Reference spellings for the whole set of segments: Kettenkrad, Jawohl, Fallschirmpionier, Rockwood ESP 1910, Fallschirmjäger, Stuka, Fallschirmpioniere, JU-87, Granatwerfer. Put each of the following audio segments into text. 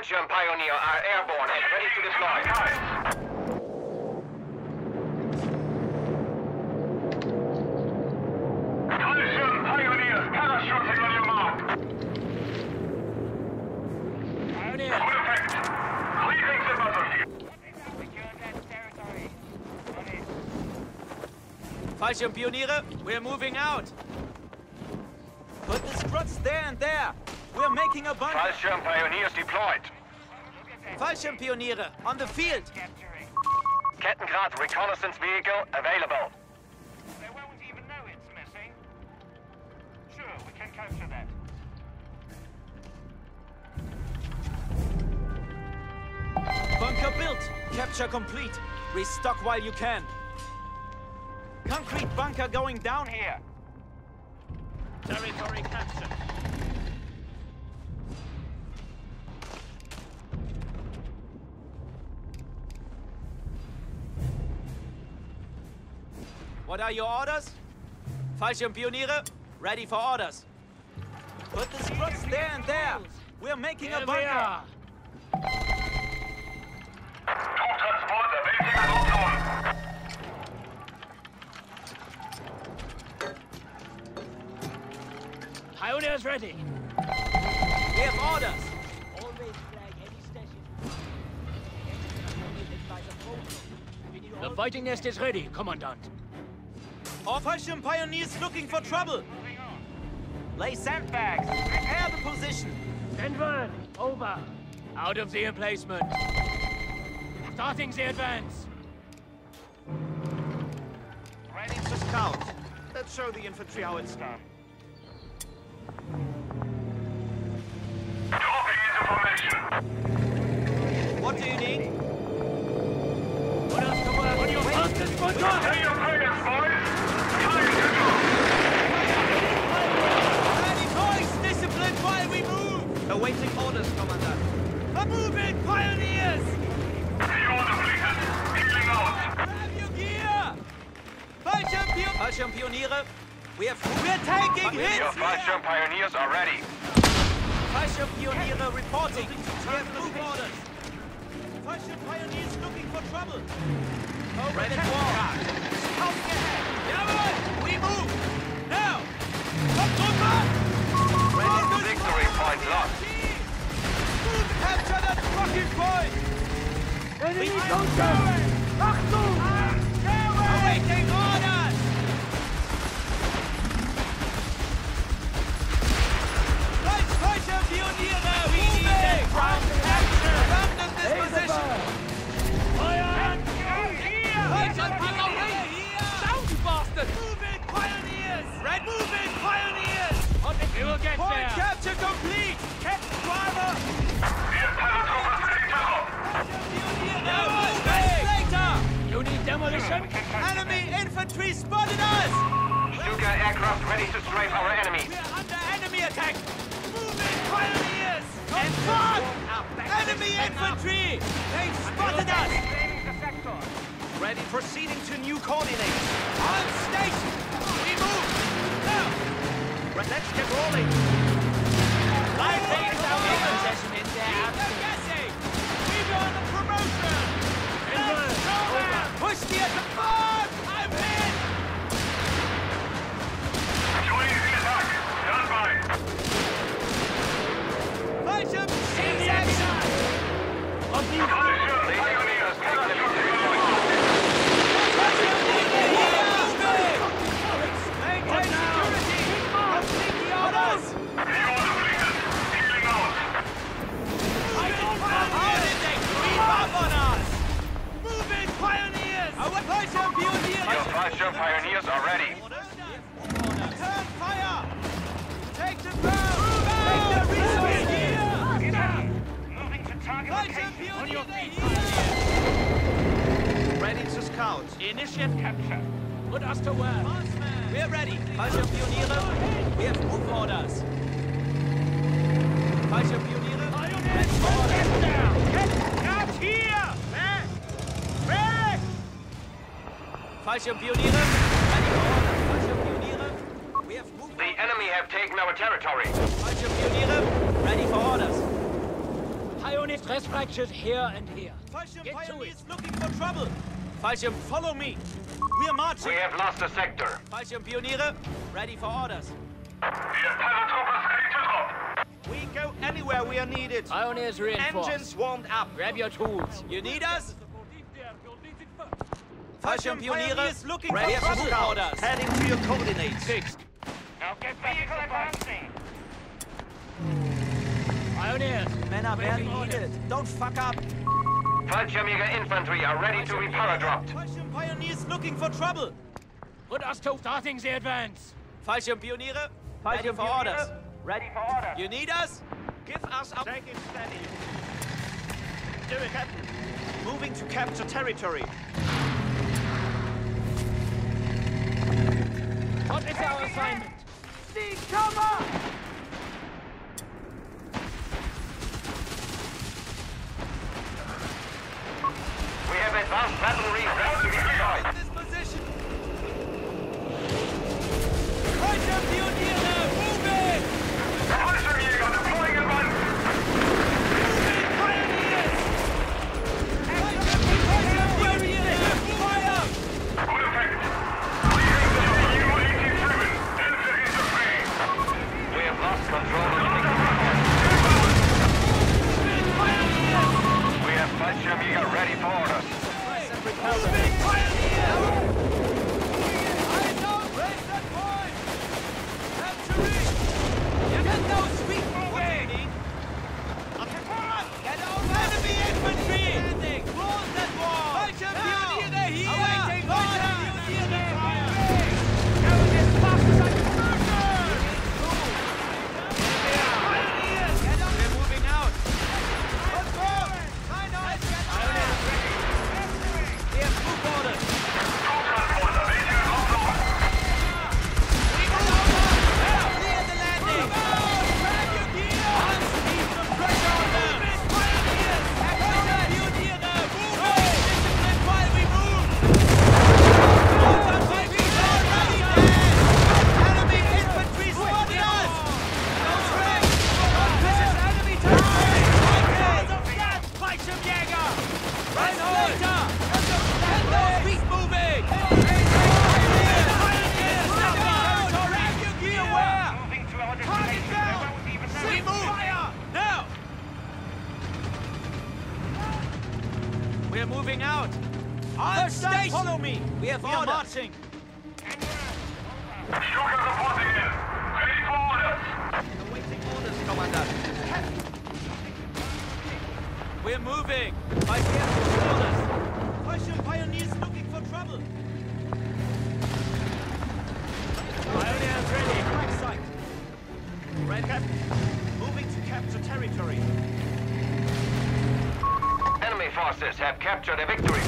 Fallschirm Pioneer are airborne and ready to deploy. Fallschirm Pioneer, parachuting on your mark. Pioneer. Full effect. Leaving the battlefield. Fallschirmpioniere, we're moving out. Put the struts there and there. We're making a bunch. Fallschirmpioniers deployed. Fallschirmpioniere on the field. Capturing. Kettenkrad reconnaissance vehicle available. They won't even know it's missing. Sure, we can capture that. Bunker built. Capture complete. Restock while you can. Concrete bunker going down here. Territory captured. What are your orders? Fallschirmpioniere, ready for orders. Put the struts there and there. We're making a bunker. Pioneers ready. We have orders. Always flag any station. The fighting nest is ready, Commandant. Our Fallschirm Pioneers looking for trouble. Lay sandbags. Prepare the position. Inward. Over. Out of the emplacement. Starting the advance. Ready to scout. Let's show the infantry how it's done. What do you need? What else can work? On your fastest foot! Hey, your prayers, boys! Time to go! Ready, boys! Discipline while we move! Awaiting orders, Commandant. A moving, pioneers! The order, please! Peeling out! Grab your gear! Fallschirmpioniere! We're taking hits! Your Fallschirmpioneers are ready! Fallschirmpioniere reporting! We have move orders! Fallschirmpioneers looking for trouble! Over the wall! Scouting ahead! Jawohl! We move! Now! Ready! Victory point lost! Soon capture that fucking point! Enemy soldier! Achtung! Awaiting orders! Fallschirmpioniere! We need it! From capture! Abandon this position! Feuer! Here! Fallschirmpioniere! Here! Down, you bastard! Move in, pioneers! Red, move in, pioneers! We will get there! Point capture complete! Captain driver! We're paratroopers ready to go! Fallschirmpioniere! Now move in! Later! You need demolition? Enemy infantry spotted us! Stuka aircraft ready to strafe our enemies! We're under enemy attack! Pioneers! And fuck! Enemy infantry! They've spotted us! Ready, proceeding to new coordinates. On station! We move! Now! Let's get rolling! Live things out in possession in there! Keep them guessing! We want the promotion! Let's go there! Push the attack! I win! Joining the attack! Done by! Fallschirm, seize action! Fallschirmpioneers, take the lead! Maintain security! Complete the orders! The order, please! Peeling out! How did they creep up on us? Move in, pioneers! Our Fallschirmpioneers! Your Fallschirmpioneers are ready! Turn fire! Take the bow! Take the resource! On your feet. Ready to scout. Initiate capture. Put us to work. We're ready. Fallschirmpioniere, we have move orders. Fallschirmpioniere, let's get down. Get out here. Back. Back. Fallschirmpioniere, ready for orders. Fallschirmpioniere, we have move orders. The enemy have taken our territory. Fallschirmpioniere, ready for orders. Pioneer Let's break shit here and here. Fallschirm Pioneer is looking for trouble. Fallschirm, follow me. We're marching. We have lost the sector. Fallschirmpioniere, ready for orders. We go anywhere we are needed. Pioneers reinforced. Engines warmed up. Grab your tools. You need us? Fallschirmpioniere is looking ready for orders. Heading to your coordinates. Fixed. Now get back to advancing. Pioneers, men are badly needed. Don't fuck up. Fallschirmjäger infantry are ready to be power dropped. Fallschirmpioneers looking for trouble. Put us to starting the advance. Fallschirmpioniere, ready for orders. Ready for orders. You need us? Give us up. Take it steady. Do it, Captain. Moving to capture territory. What is our assignment? Seek cover! Battle reef this position. Fallschirmpioniere, move it! Fallschirmjäger deploying at once. Fallschirmpioniere, fire! Good effect. Leaving the U-87 entering the frame. We have lost control of the control. We have Fallschirmjäger ready for orders. Captured a victory point.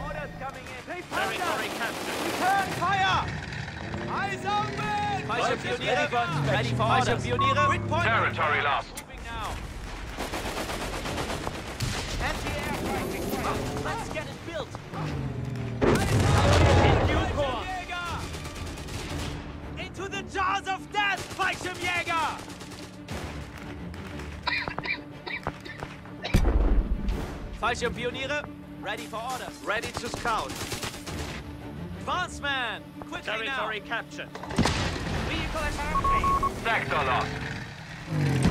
Orders coming in. They fired. Return fire. Eyes open. Fallschirmpioniere ready for Fallschirmpioniere. Grid point. Territory lost. Moving now. Anti-air fighting. Let's get it built. Into the jaws of death, Fallschirmjäger! Fallschirmpioniere, ready for orders. Ready to scout. Advance man, quickly now. Territory captured. Vehicle attack. Sector lost.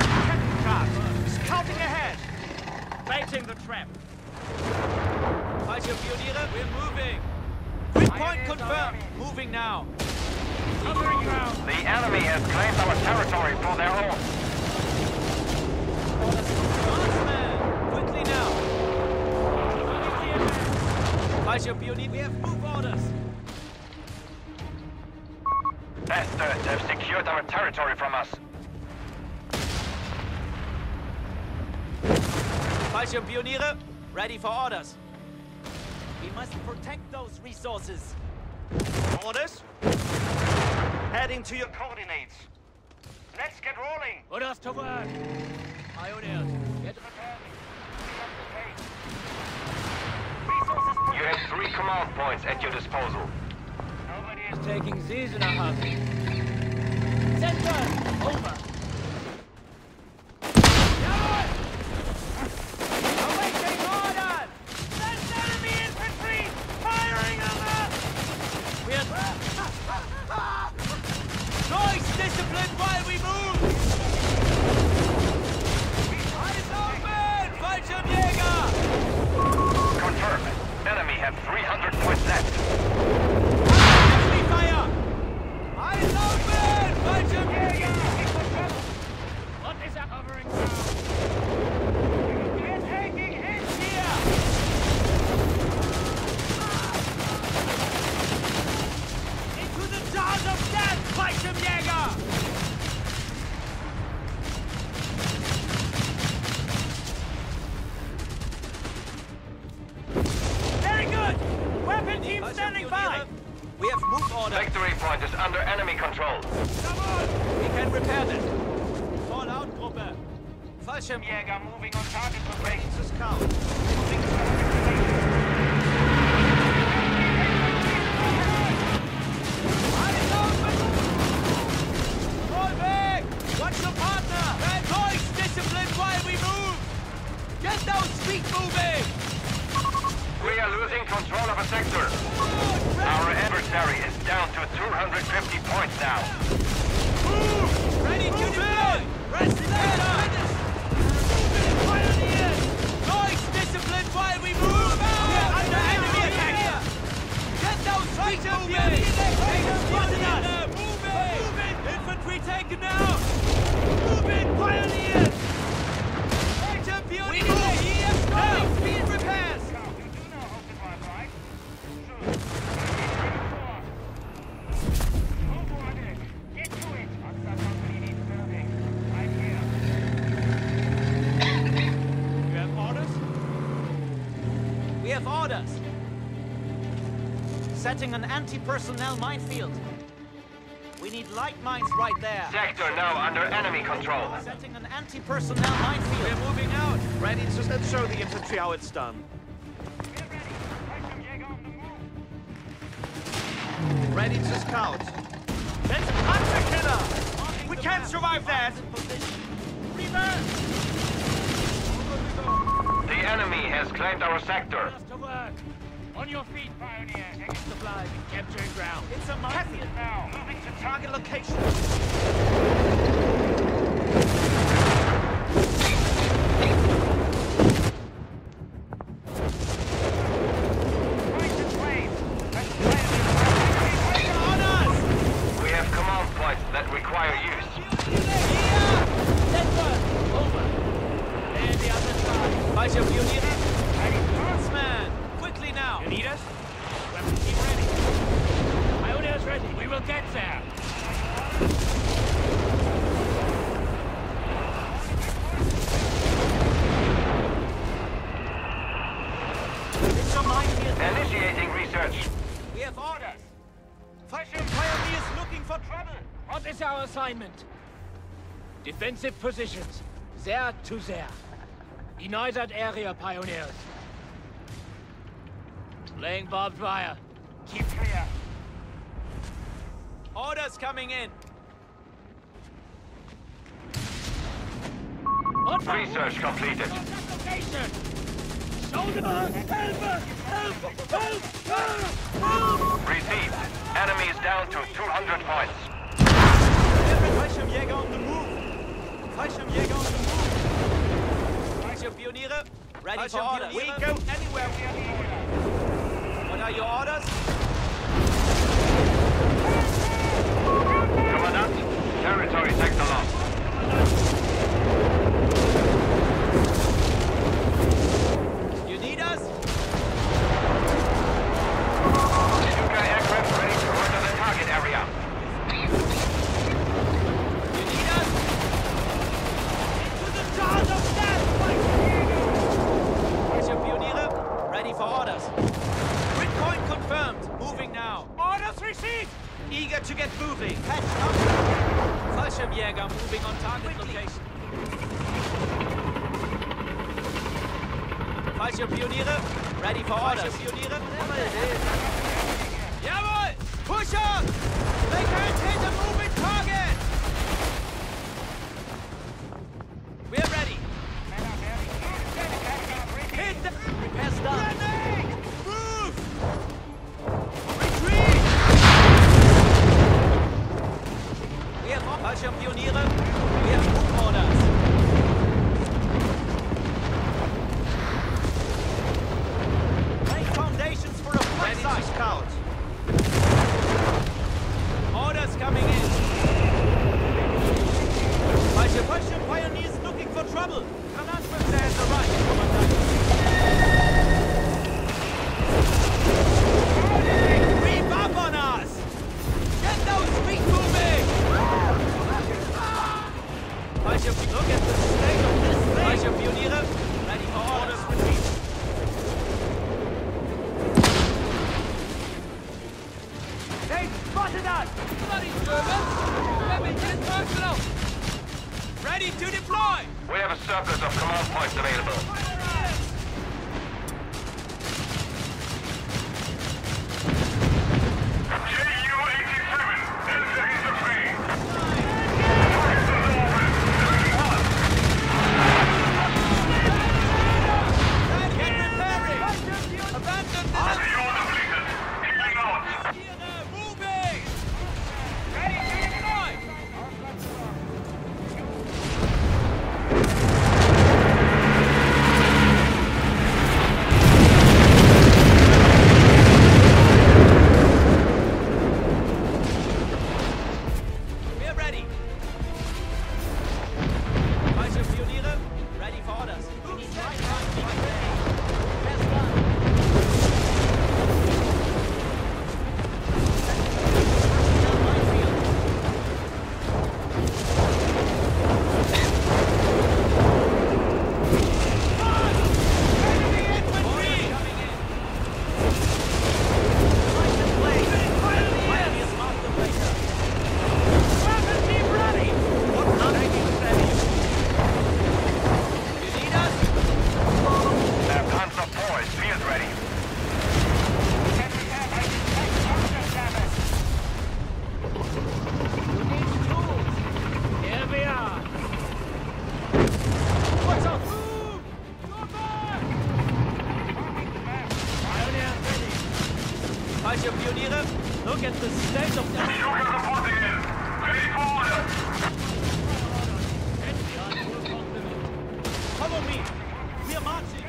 Kettenkrad, scouting ahead. Baiting the trap. Fallschirmpioniere, we're moving. Point confirmed. Moving now. Covering ground. The enemy has claimed our territory for their own. Quickly now. Fallschirmpioniere, we have move orders. S-3rds have secured our territory from us. Fallschirmpioniere, ready for orders. We must protect those resources. Orders? Heading to your coordinates. Let's get rolling. Orders to work. Pioneers, get prepared. Resources You have 3 command points at your disposal. Nobody is taking these in a hurry. Center! Over! Jawohl! Awaiting orders! That's enemy infantry! Firing on us! We are... Noise discipline while we move! Eyes open! Fallschirmjäger! Confirmed. Enemy have 300 points left. Enemy fire! Eyes open! Fallschirmjäger! What is that hovering sound? We're taking hits here! Into the jaws of death, Fallschirmjäger! We have move order. Victory point is under enemy control. Come on! We can repair this. Fall out, Gruppe. Fallschirmjäger moving on target for breaking this count. Moving to eyes open! Fall back! Watch your partner! Bad voice discipline while we move! Get those feet moving! We are losing control of a sector. Our adversary is down to 250 points now. Move! Ready to deploy! Rest in the noise discipline while we move! We are under enemy attack! Get those feet moving! Take them close enough! Move it! Infantry taken out! Move it, pioneers! We move! EF now! Speed repairs! Orders. Setting an anti-personnel minefield. We need light mines right there. Sector now under enemy control. Setting an anti-personnel minefield. We're moving out. Ready to show the infantry how it's done. We're ready. Fallschirmjäger on the move. Ready to scout. There's a hunter killer. We can't survive that. Reverse. The enemy has claimed our sector. To work. On your feet, pioneer. Exit the flag and capturing ground. It's a minefield now. Moving to target location. We have command points that require use. Huntsman! Quickly now! You need us? Weapon team ready. My order is ready. We will get there. It's a minefield. Initiating research. We have orders. Fallschirmpioniere is looking for trouble. What is our assignment? Defensive positions. There to there. Deny that area, pioneers. Laying barbed wire. Keep clear. Orders coming in. Research completed. Shoulder! Help us! Help! Help! Help! Received. Enemy is down to 200 points. Fallschirmjäger on the move. Fallschirmjäger on the move. Fallschirmpioniere, ready for orders. We go anywhere we are needed. What are your orders? Commandant, territory sector lost. You need us? Stuka aircraft ready to enter the target area. You need us? Into the jaws of death! Ready for orders. Grid point confirmed. Moving now. Orders received. Eager to get moving. Patch up. Fallschirmjäger moving on target location. Fallschirmpioniere Ready for orders. Fallschirmpioniere im Himmel. Jawohl! Push up! Make hands hit the moving target! We're ready. Hit the... Repair start. Move! Retreat! We have Fallschirmpioniere. We have move orders. Out. Orders coming in. Fallschirmpioneer is looking for trouble. Granatwerfer has arrived, Kommandant. Creep up on us! Get those feet moving! Look at the state of this thing! Fallschirmpioniere, ready for orders received. Spotted us! Bloody Germans! Ready to deploy! We have a surplus of command points available. JU-87, Delta is afraid! Target on the open! Get repairing! Abandon the... Look at the state of the... Stuka reporting in! Ready for orders! Follow me! We are marching!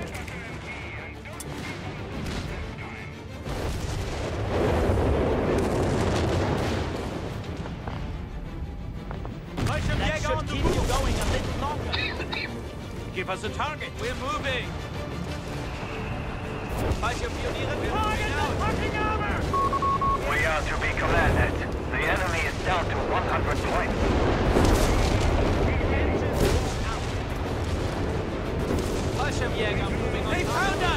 That should keep you going a little longer. Give us a target! We're moving! Fallschirmpioniere, we're moving out! We are to be commanded. The enemy is down to 100 points. Fallschirmjäger moving on. They found us!